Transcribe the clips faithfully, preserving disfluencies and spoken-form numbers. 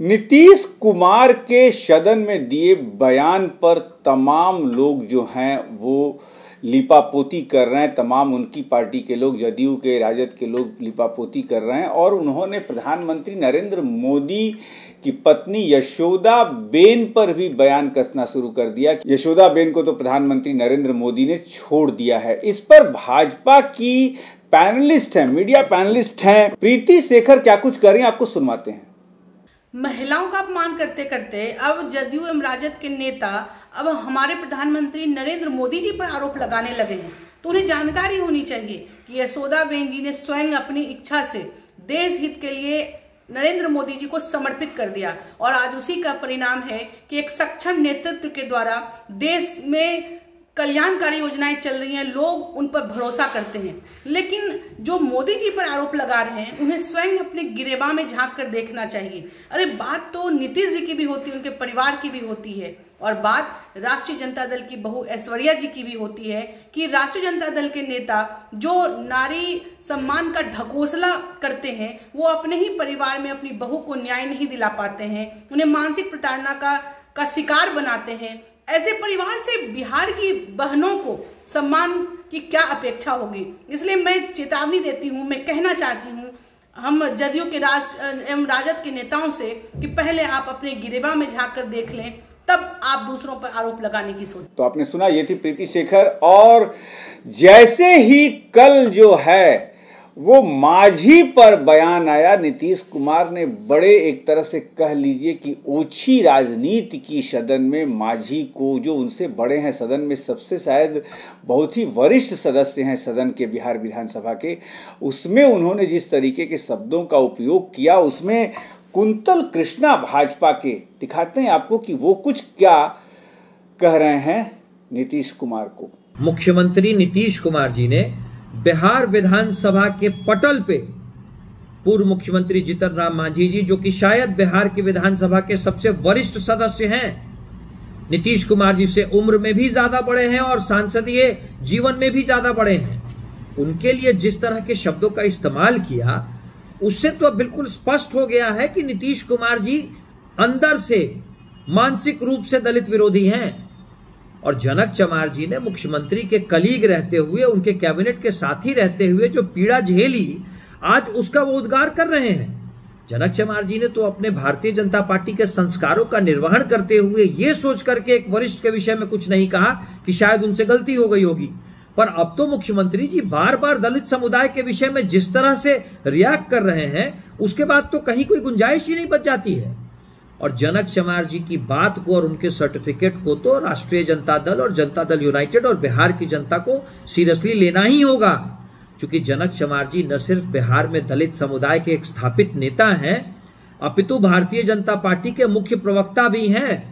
नीतीश कुमार के सदन में दिए बयान पर तमाम लोग जो हैं वो लिपापोती कर रहे हैं, तमाम उनकी पार्टी के लोग, जदयू के, राजद के लोग लिपापोती कर रहे हैं। और उन्होंने प्रधानमंत्री नरेंद्र मोदी की पत्नी यशोदा बेन पर भी बयान कसना शुरू कर दिया। यशोदा बेन को तो प्रधानमंत्री नरेंद्र मोदी ने छोड़ दिया है। इस पर भाजपा की पैनलिस्ट हैं, मीडिया पैनलिस्ट हैं प्रीति शेखर क्या कुछ कर रही हैं, आपको सुनवाते हैं। महिलाओं का अपमान करते करते अब जदयू एवं राजद के नेता अब हमारे प्रधानमंत्री नरेंद्र मोदी जी पर आरोप लगाने लगे हैं, तो उन्हें जानकारी होनी चाहिए कि यशोदा बेन जी ने स्वयं अपनी इच्छा से देश हित के लिए नरेंद्र मोदी जी को समर्पित कर दिया। और आज उसी का परिणाम है कि एक सक्षम नेतृत्व के द्वारा देश में कल्याणकारी योजनाएं चल रही हैं, लोग उन पर भरोसा करते हैं। लेकिन जो मोदी जी पर आरोप लगा रहे हैं उन्हें स्वयं अपने गिरेबान में झांक कर देखना चाहिए। अरे बात तो नीतीश जी की भी होती है, उनके परिवार की भी होती है, और बात राष्ट्रीय जनता दल की बहू ऐश्वर्या जी की भी होती है कि राष्ट्रीय जनता दल के नेता जो नारी सम्मान का ढकोसला करते हैं वो अपने ही परिवार में अपनी बहू को न्याय नहीं दिला पाते हैं, उन्हें मानसिक प्रताड़ना का का शिकार बनाते हैं। ऐसे परिवार से बिहार की बहनों को सम्मान की क्या अपेक्षा होगी। इसलिए मैं चेतावनी देती हूँ, मैं कहना चाहती हूँ हम जदयू के राष्ट्र एवं राजद के नेताओं से कि पहले आप अपने गिरेबां में झांक कर देख लें, तब आप दूसरों पर आरोप लगाने की सोच। तो आपने सुना, ये थी प्रीति शेखर। और जैसे ही कल जो है वो मांझी पर बयान आया, नीतीश कुमार ने बड़े एक तरह से कह लीजिए कि ओछी राजनीति की सदन में मांझी को, जो उनसे बड़े हैं सदन में, सबसे शायद बहुत ही वरिष्ठ सदस्य हैं सदन के, बिहार विधानसभा के, उसमें उन्होंने जिस तरीके के शब्दों का उपयोग किया उसमें कुंतल कृष्णन भाजपा के, दिखाते हैं आपको कि वो कुछ क्या कह रहे हैं नीतीश कुमार को। मुख्यमंत्री नीतीश कुमार जी ने बिहार विधानसभा के पटल पे पूर्व मुख्यमंत्री जीतन राम मांझी जी, जो कि शायद बिहार की विधानसभा के सबसे वरिष्ठ सदस्य हैं, नीतीश कुमार जी से उम्र में भी ज्यादा बड़े हैं और सांसदीय जीवन में भी ज्यादा बड़े हैं, उनके लिए जिस तरह के शब्दों का इस्तेमाल किया उससे तो बिल्कुल स्पष्ट हो गया है कि नीतीश कुमार जी अंदर से मानसिक रूप से दलित विरोधी हैं। और जनक चमार जी ने मुख्यमंत्री के कलीग रहते हुए, उनके कैबिनेट के साथी रहते हुए जो पीड़ा झेली, आज उसका वो उद्गार कर रहे हैं। जनक चमार जी ने तो अपने भारतीय जनता पार्टी के संस्कारों का निर्वहन करते हुए ये सोच करके एक वरिष्ठ के विषय में कुछ नहीं कहा कि शायद उनसे गलती हो गई होगी, पर अब तो मुख्यमंत्री जी बार बार दलित समुदाय के विषय में जिस तरह से रिएक्ट कर रहे हैं उसके बाद तो कहीं कोई गुंजाइश ही नहीं बच जाती है। और जनक चमार जी की बात को और उनके सर्टिफिकेट को तो राष्ट्रीय जनता दल और जनता दल यूनाइटेड और बिहार की जनता को सीरियसली लेना ही होगा, क्योंकि जनक चमार जी न सिर्फ बिहार में दलित समुदाय के एक स्थापित नेता हैं, अपितु भारतीय जनता पार्टी के मुख्य प्रवक्ता भी हैं,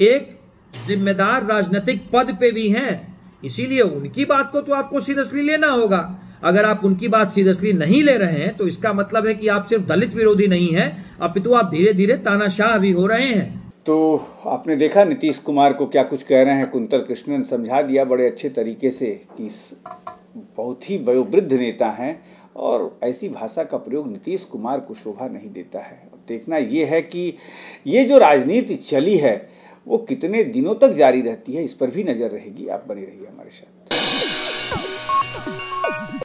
एक जिम्मेदार राजनीतिक पद पे भी हैं। इसीलिए उनकी बात को तो आपको सीरियसली लेना होगा। अगर आप उनकी बात सीरियसली नहीं ले रहे हैं तो इसका मतलब है कि आप सिर्फ दलित विरोधी नहीं हैं, अपितु आप धीरे धीरे तानाशाह भी हो रहे हैं। तो आपने देखा नीतीश कुमार को क्या कुछ कह रहे हैं, कुंतल कृष्णन समझा दिया बड़े अच्छे तरीके से कि बहुत ही वयोवृद्ध नेता हैं और ऐसी भाषा का प्रयोग नीतीश कुमार को शोभा नहीं देता है। देखना यह है कि ये जो राजनीति चली है वो कितने दिनों तक जारी रहती है, इस पर भी नज़र रहेगी। आप बने रहिए हमारे साथ।